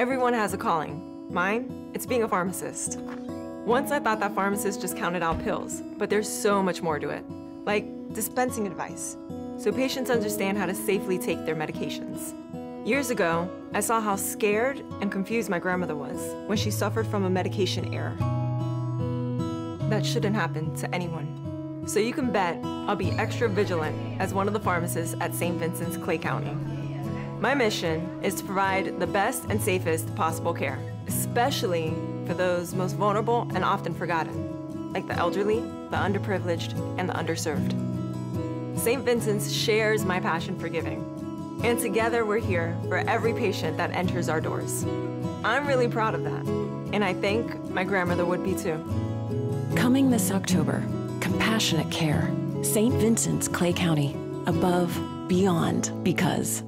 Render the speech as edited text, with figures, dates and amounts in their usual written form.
Everyone has a calling. Mine, it's being a pharmacist. Once I thought that pharmacists just counted out pills, but there's so much more to it, like dispensing advice, so patients understand how to safely take their medications. Years ago, I saw how scared and confused my grandmother was when she suffered from a medication error. That shouldn't happen to anyone. So you can bet I'll be extra vigilant as one of the pharmacists at St. Vincent's Clay County. My mission is to provide the best and safest possible care, especially for those most vulnerable and often forgotten, like the elderly, the underprivileged, and the underserved. St. Vincent's shares my passion for giving, and together we're here for every patient that enters our doors. I'm really proud of that, and I think my grandmother would be too. Coming this October, compassionate care. St. Vincent's Clay County. Above, beyond, because.